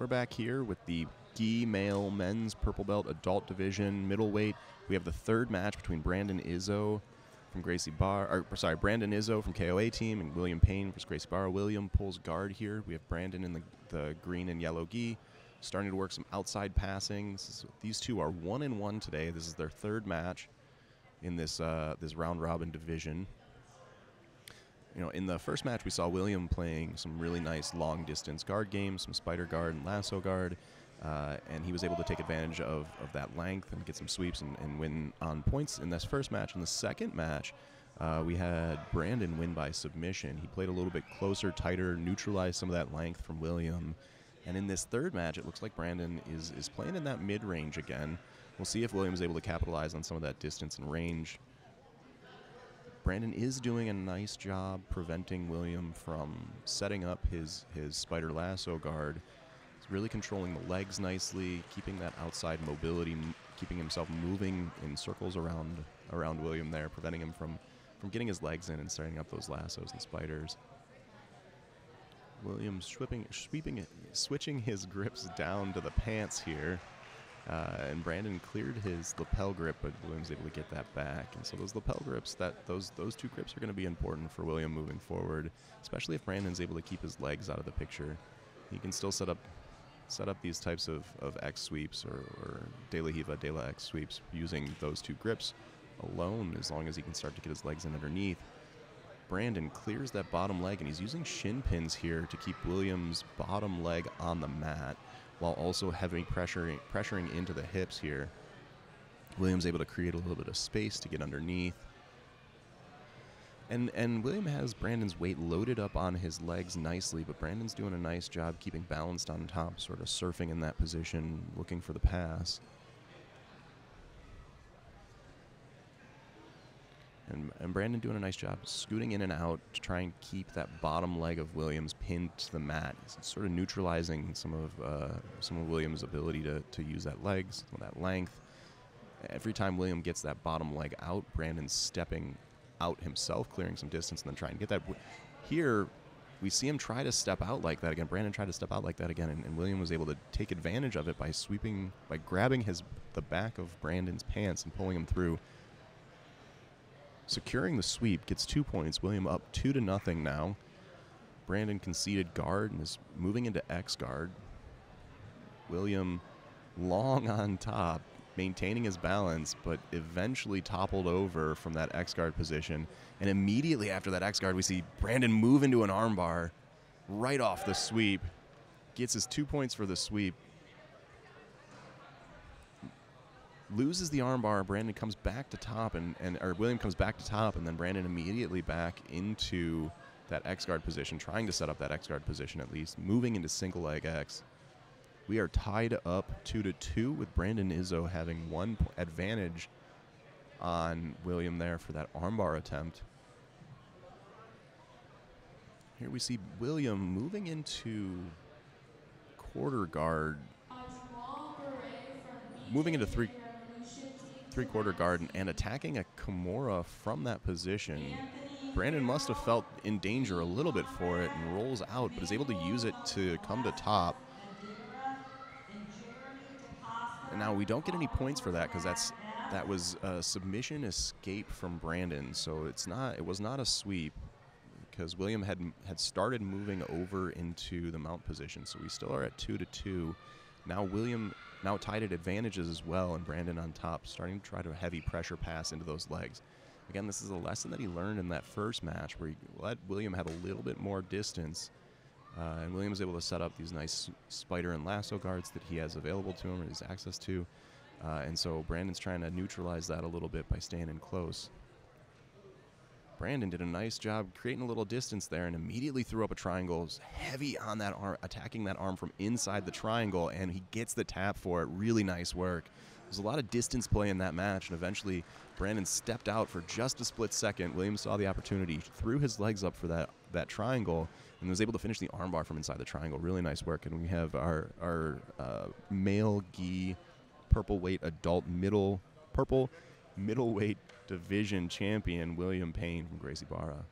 We're back here with the Gi Male Men's Purple Belt Adult Division Middleweight. We have the third match between Brandon Izzo from Gracie Barra, or sorry, Brandon Izzo from KOA team and William Payne versus Gracie Barra. William pulls guard here. We have Brandon in the green and yellow gi, starting to work some outside passing. These two are 1-1 today. This is their third match in this this round robin division. You know, in the first match we saw William playing some really nice long distance guard games, some spider guard and lasso guard, and he was able to take advantage of that length and get some sweeps and win on points in this first match. In the second match, we had Brandon win by submission. He played a little bit closer, tighter, neutralized some of that length from William. And in this third match, it looks like Brandon is playing in that mid-range again. We'll see if William is able to capitalize on some of that distance and range. Brandon is doing a nice job preventing William from setting up his spider lasso guard. He's really controlling the legs nicely, keeping that outside mobility, keeping himself moving in circles around William there, preventing him from getting his legs in and setting up those lassos and spiders. William switching his grips down to the pants here. And Brandon cleared his lapel grip, but William's able to get that back. And so those lapel grips, those two grips are going to be important for William moving forward, especially if Brandon's able to keep his legs out of the picture. He can still set up these types of X sweeps or de la hiva, de la X sweeps using those two grips alone, as long as he can start to get his legs in underneath. Brandon clears that bottom leg, and he's using shin pins here to keep William's bottom leg on the mat, while also heavy pressuring into the hips here. William's able to create a little bit of space to get underneath. And William has Brandon's weight loaded up on his legs nicely, but Brandon's doing a nice job keeping balanced on top, sort of surfing in that position, looking for the pass. And Brandon doing a nice job scooting in and out to try and keep that bottom leg of Williams pinned to the mat. He's sort of neutralizing some of Williams' ability to use that leg, some of that length. Every time William gets that bottom leg out, Brandon's stepping out himself, clearing some distance, and then trying to get that. Here, we see him try to step out like that again. Brandon tried to step out like that again, and William was able to take advantage of it by sweeping, by grabbing the back of Brandon's pants and pulling him through. Securing the sweep, gets 2 points. William up 2-0 now. Brandon conceded guard and is moving into X guard. William long on top, maintaining his balance, but eventually toppled over from that X guard position. And immediately after that X guard, we see Brandon move into an armbar right off the sweep. Gets his 2 points for the sweep. Loses the armbar. Brandon comes back to top, or William comes back to top, and then Brandon immediately back into that X guard position, trying to set up that X guard position at least, moving into single leg X. We are tied up 2-2 with Brandon Izzo having 1 point advantage on William there for that armbar attempt. Here we see William moving into quarter guard, moving into three-quarter guard and attacking a Kimura from that position. Brandon must have felt in danger a little bit for it and rolls out, but is able to use it to come to top. And now we don't get any points for that because that was a submission escape from Brandon, so it was not a sweep because William had started moving over into the mount position. So we still are at 2-2. Now William now tied at advantages as well, and Brandon on top, starting to try to heavy pressure pass into those legs. Again, this is a lesson that he learned in that first match where he let William have a little bit more distance, and William was able to set up these nice spider and lasso guards that he has available to him or his access to, and so Brandon's trying to neutralize that a little bit by staying in close. Brandon did a nice job creating a little distance there and immediately threw up a triangle. It was heavy on that arm, attacking that arm from inside the triangle, and he gets the tap for it. Really nice work. There's a lot of distance play in that match, and eventually Brandon stepped out for just a split second. William saw the opportunity, threw his legs up for that triangle, and was able to finish the armbar from inside the triangle. Really nice work. And we have our male gi purpleweight adult purple middleweight division champion William Payne from Gracie Barra.